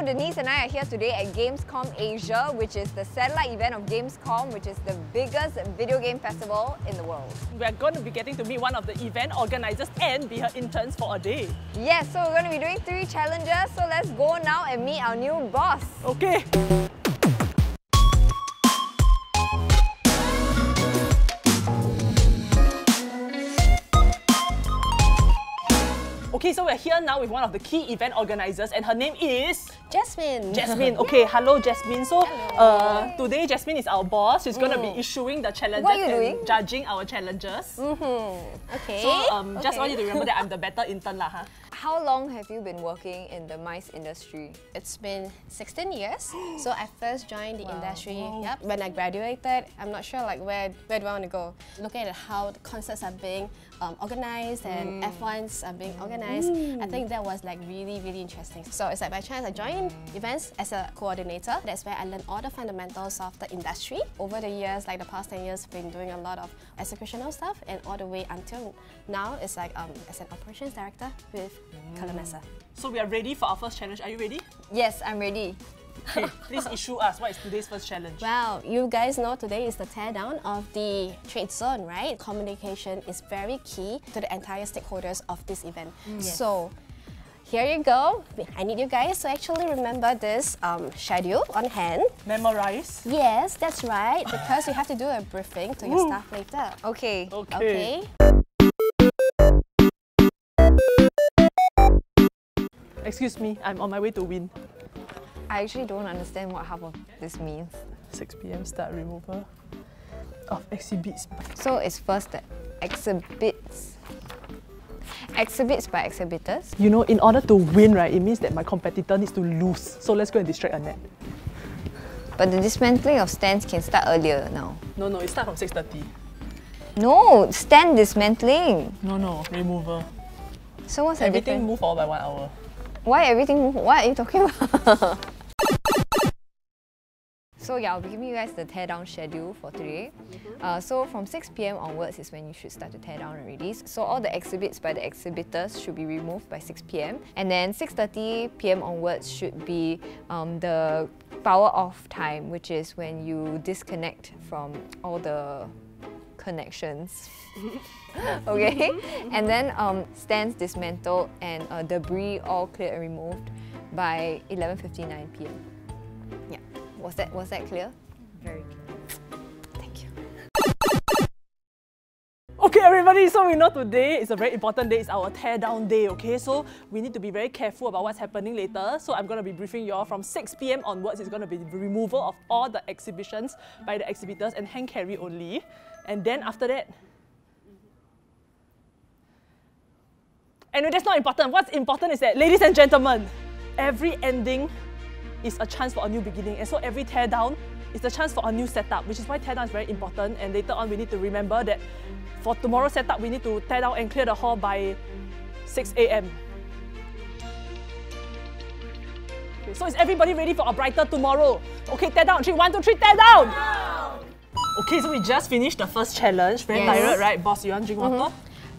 So Denise and I are here today at Gamescom Asia, which is the satellite event of Gamescom, which is the biggest video game festival in the world. We're going to be getting to meet one of the event organizers and be her interns for a day. Yes, so we're going to be doing 3 challenges, so let's go now and meet our new boss. Okay. Okay, so we're here now with one of the key event organizers, and her name is Jasmine. Jasmine, okay, hello Jasmine. So today Jasmine is our boss. She's going to be issuing the challenges and judging our challenges. Okay. So just want you to remember that I'm the better intern lah, huh? How long have you been working in the MICE industry? It's been 16 years. So I first joined the industry. Yep. When I graduated, I'm not sure like where do I want to go. Looking at how the concerts are being organized and F1s are being organized. I think that was like really interesting. So it's like by chance I joined events as a coordinator. That's where I learned all the fundamentals of the industry. Over the years, like the past 10 years, I've been doing a lot of executional stuff, and all the way until now it's like as an operations director with Kalamesa. So we are ready for our first challenge. Are you ready? Yes, I'm ready. Okay, please issue us. What is today's first challenge? Well, you guys know today is the teardown of the trade zone, right? Communication is very key to the entire stakeholders of this event. Yes. So, here you go. I need you guys to actually remember this schedule on hand. Memorize? Yes, that's right. Because you have to do a briefing to your staff later. Okay. Okay. Excuse me, I'm on my way to win. I actually don't understand what half of this means. 6 PM start removal of exhibits. So it's first the exhibits. Exhibits by exhibitors. You know, in order to win, right, it means that my competitor needs to lose. So let's go and distract Annette. But the dismantling of stands can start earlier now. No, it starts from 6:30. No, stand dismantling. No, removal. So what's the difference? Everything move all by 1 hour. Why everything move? What are you talking about? So yeah, I'll be giving you guys the teardown schedule for today. So from 6 PM onwards is when you should start to tear down already. So all the exhibits by the exhibitors should be removed by 6 PM. And then 6:30 PM onwards should be the power off time, which is when you disconnect from all the connections. Okay? And then stands dismantled and debris all cleared and removed by 11:59 PM. Yeah. Was that clear? Very clear. Thank you. Okay, everybody, so we know today is a very important day. It's our teardown day, okay? So we need to be very careful about what's happening later. So I'm going to be briefing you all from 6 PM onwards. It's going to be the removal of all the exhibitions by the exhibitors and hand carry only. And then after that, anyway, that's not important. What's important is that, ladies and gentlemen, every ending is a chance for a new beginning. And so every teardown is a chance for a new setup, which is why teardown is very important. And later on, we need to remember that for tomorrow's setup, we need to tear down and clear the hall by 6 AM. Okay, so is everybody ready for a brighter tomorrow? Okay, teardown. 3, 1, 2, 3, teardown! Wow. Okay, so we just finished the first challenge. Very tired, right? Boss, you want to drink water?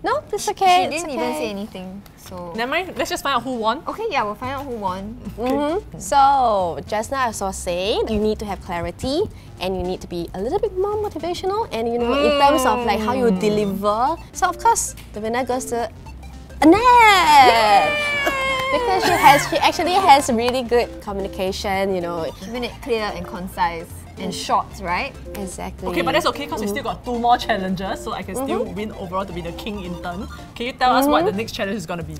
No, it's okay. She didn't even say anything, so... Never mind, let's just find out who won. Okay, yeah, we'll find out who won. So, just now as I was saying, you need to have clarity and you need to be a little bit more motivational and, you know, in terms of like how you deliver. So, of course, the winner goes to Annette! Because she actually has really good communication, you know. Keeping it clear and concise. And shorts, right? Exactly. Okay, but that's okay because we still got 2 more challenges, so I can still win overall to be the king intern. Can you tell us what the next challenge is going to be?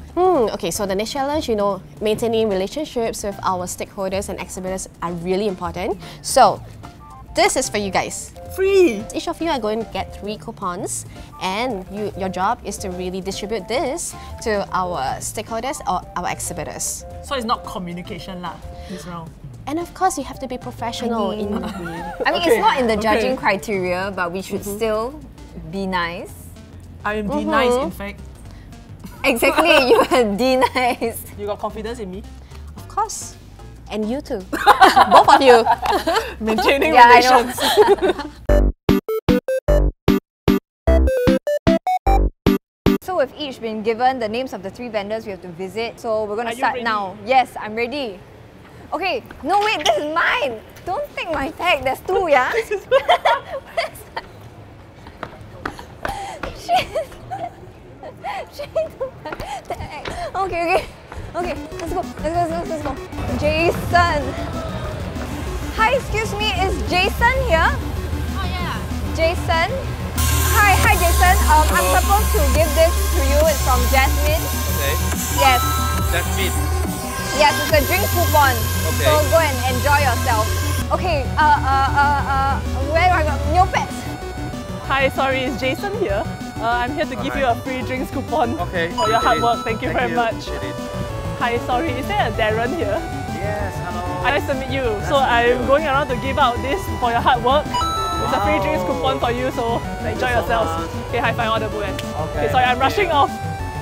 Okay, so the next challenge, you know, maintaining relationships with our stakeholders and exhibitors are really important. So, this is for you guys. Free! Each of you are going to get 3 coupons, and your job is to really distribute this to our stakeholders or our exhibitors. So it's not communication lah, this round. And of course, you have to be professional. I mean, it's not in the judging criteria, but we should still be nice. I am nice, in fact. Exactly, you are nice. You got confidence in me? Of course. And you too. Both of you. Maintaining relations. So we've each been given the names of the 3 vendors we have to visit. So we're going to start now. Yes, I'm ready. Okay, no wait, this is mine! Don't take my tag, there's two, yeah? She took my tag. Okay, let's go. Jason! Hi, excuse me, is Jason here? Oh yeah. Jason? Hi Jason. I'm supposed to give this to you. It's from Jasmine. Okay. Yes. Jasmine. Yes, it's a drink coupon. Okay. So go and enjoy yourself. Okay. Where do I go? New pets. Hi, sorry, is Jason here? I'm here to give you a free drinks coupon. Okay. For your hard work. Thank you very much. Hi, sorry, is there a Darren here? Yes. Hello. Nice to meet you. I'm going around to give out this for your hard work. It's a free drinks coupon for you, so enjoy yourselves. Okay, high five all the boys. Okay, sorry, I'm rushing off.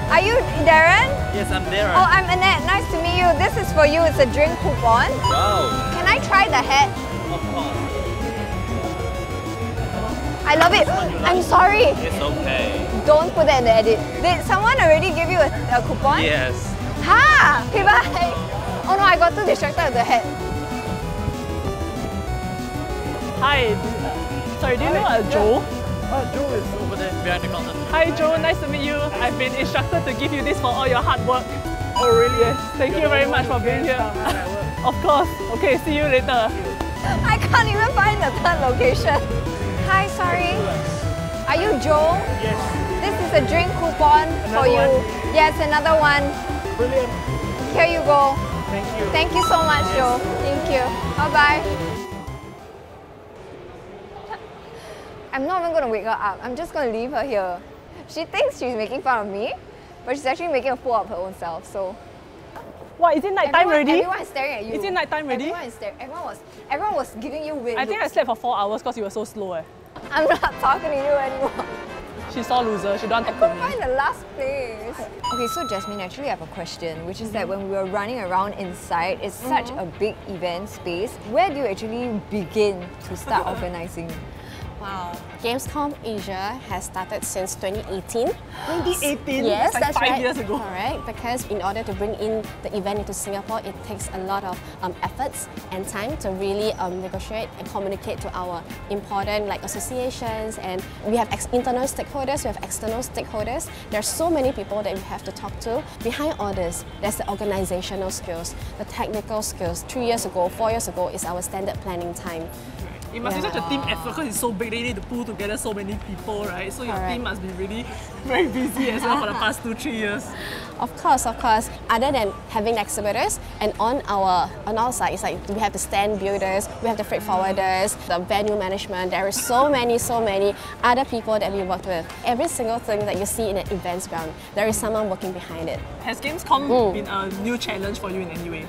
Are you Darren? Yes, I'm Darren. Oh, I'm Annette. Nice to meet you. This is for you. It's a drink coupon. Wow. Can I try the hat? Of course. I love it. I'm sorry. It's okay. Don't put that in the edit. Did someone already give you a coupon? Yes. Ha! Okay, bye. Oh no, I got too distracted with the hat. Hi. Sorry, do you know Joe? Oh, Joe is over there behind the counter. Hi Joe, nice to meet you. I've been instructed to give you this for all your hard work. Oh really? Yes. Thank you very much for being here. Of course. Okay, see you later. I can't even find the third location. Hi, sorry. Are you Joe? Yes. This is a drink coupon for you. Yes, another one. Brilliant. Here you go. Thank you. Thank you so much, Joe. Thank you. Bye-bye. I'm not even going to wake her up. I'm just going to leave her here. She thinks she's making fun of me, but she's actually making a fool of her own self, so... What, is it night time already? Everyone is staring at you. Is it night time already? Everyone was giving you weird looks. I think I slept for 4 hours because you were so slow. I'm not talking to you anymore. She's so loser. She don't talk to me. I couldn't find the last place. Okay, so Jasmine, actually I have a question, which is that when we were running around inside, it's such a big event space. Where do you actually begin to start organising? Wow. Gamescom Asia has started since 2018. 2018? Yes, that's right. 5 years ago. Correct, because in order to bring in the event into Singapore, it takes a lot of efforts and time to really negotiate and communicate to our important associations. And we have internal stakeholders, we have external stakeholders. There are so many people that we have to talk to. Behind all this, there's the organizational skills, the technical skills. 3 years ago, 4 years ago is our standard planning time. It must be such a team effort because it's so big, they need to pull together so many people, right? So your team must be really very busy as well for the past 2-3 years. Of course. Other than having exhibitors, and on our side, it's we have the stand builders, we have the freight forwarders, the venue management. There are so many other people that we worked with. Every single thing that you see in an events ground, there is someone working behind it. Has Gamescom been a new challenge for you in any way?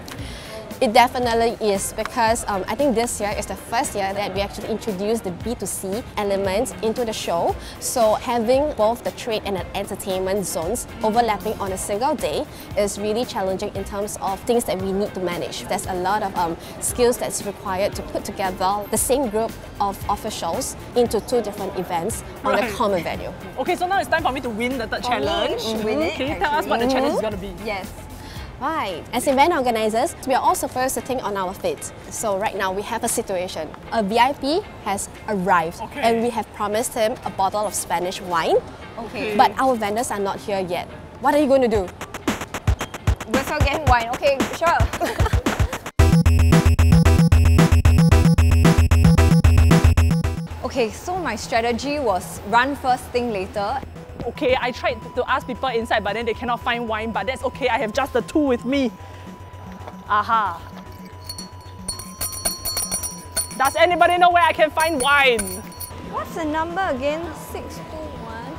It definitely is, because I think this year is the first year that we actually introduced the B2C elements into the show. So having both the trade and the entertainment zones overlapping on a single day is really challenging in terms of things that we need to manage. There's a lot of skills that's required to put together the same group of officials into two different events on a common venue. Okay, so now it's time for me to win the third challenge. Can you tell us what the challenge is going to be? Yes. Right. As event organisers, we are also first sitting on our feet. So right now we have a situation. A VIP has arrived and we have promised him a bottle of Spanish wine. Okay. But our vendors are not here yet. What are you going to do? We're still getting wine. Okay, sure. Okay, so my strategy was run first thing later. Okay, I tried to ask people inside, but then they cannot find wine, but that's okay, I have just the two with me. Aha. Does anybody know where I can find wine? What's the number again? 621.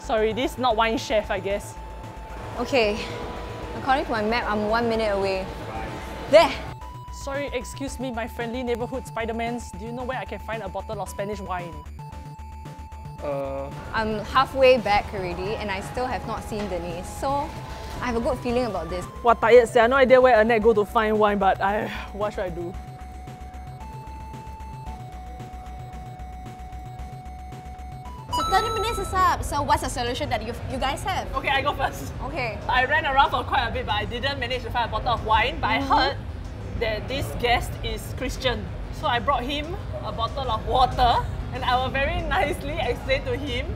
Sorry, this is not wine chef, I guess. Okay, according to my map, I'm 1 minute away. There! Sorry, excuse me, my friendly neighborhood Spider-Mans. Do you know where I can find a bottle of Spanish wine? I'm halfway back already and I still have not seen Denise, so I have a good feeling about this. What tired, I have no idea where Annette go to find wine, but what should I do? It's 30 minutes is up. So what's the solution that you guys have? Okay, I go first. Okay. I ran around for quite a bit, but I didn't manage to find a bottle of wine. But I heard that this guest is Christian. So I brought him a bottle of water, and I will very nicely explain to him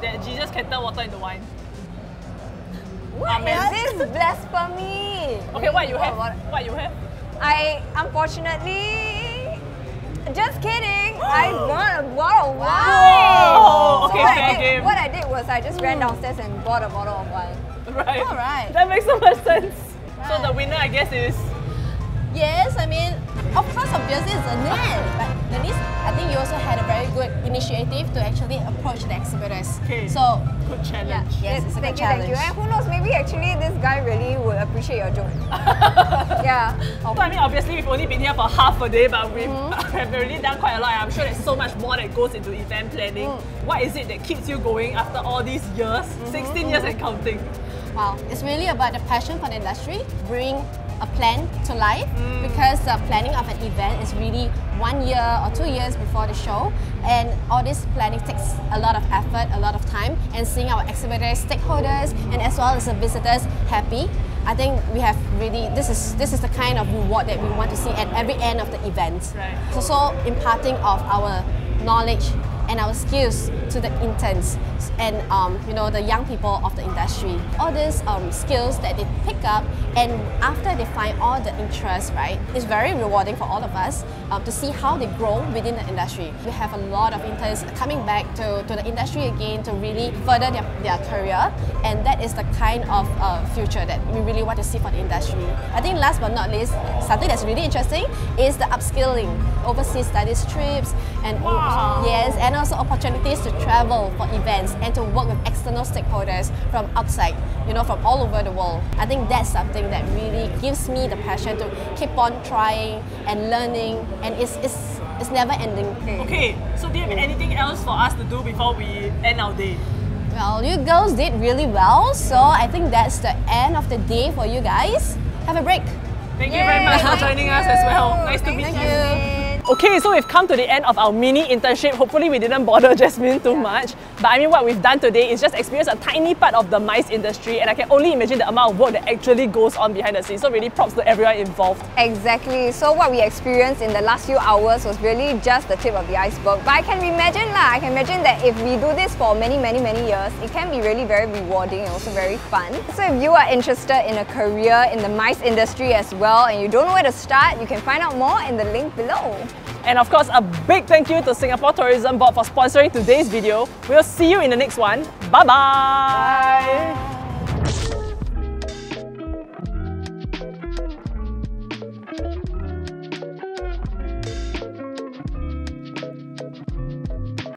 that Jesus can turn water into wine. What is this blasphemy? Okay, what you have? What you have? I unfortunately, just kidding. I bought a bottle of wine. Oh, okay, so what I did was I just ran downstairs and bought a bottle of wine. Right. All right. That makes so much sense. Right. So the winner, I guess, is. Yes, I mean, of course, obviously, it's Annette. But Denise, I think you also had a very good initiative to actually approach the exhibitors. Okay. So, good challenge. Yeah, yes, it's a good challenge. Thank you. And who knows, maybe actually this guy really would appreciate your joke. Yeah. So, I mean, obviously, we've only been here for half a day, but we've really done quite a lot. I'm sure there's so much more that goes into event planning. What is it that keeps you going after all these years, 16 years and counting? Wow, it's really about the passion for the industry, bring a plan to life, because the planning of an event is really 1 year or 2 years before the show, and all this planning takes a lot of effort, a lot of time, and seeing our exhibitors, stakeholders, and as well as the visitors happy, I think we have really, this is the kind of reward that we want to see at every end of the event. Right. So, imparting of our knowledge and our skills to the interns and you know, the young people of the industry. All these skills that they pick up, and after they find all the interest, right, it's very rewarding for all of us to see how they grow within the industry. We have a lot of interns coming back to the industry again to really further their career, and that is the kind of future that we really want to see for the industry. I think last but not least, something that's really interesting is the upskilling, overseas studies trips, and and also opportunities to travel for events and to work with external stakeholders from outside, you know, from all over the world. I think that's something that really gives me the passion to keep on trying and learning, and it's never ending. Okay, so do you have anything else for us to do before we end our day? Well, you girls did really well, so I think that's the end of the day for you guys. Have a break. Thank you very much for joining us as well. Nice to meet you. Okay, so we've come to the end of our mini internship. Hopefully we didn't bother Jasmine too much. But I mean, what we've done today is just experience a tiny part of the MICE industry, and I can only imagine the amount of work that actually goes on behind the scenes. So really props to everyone involved. Exactly. So what we experienced in the last few hours was really just the tip of the iceberg. But I can imagine lah, I can imagine that if we do this for many, many, many years, it can be really very rewarding and also very fun. So if you are interested in a career in the MICE industry as well, and you don't know where to start, you can find out more in the link below. And of course, a big thank you to Singapore Tourism Board for sponsoring today's video. We'll see you in the next one. Bye-bye! Bye.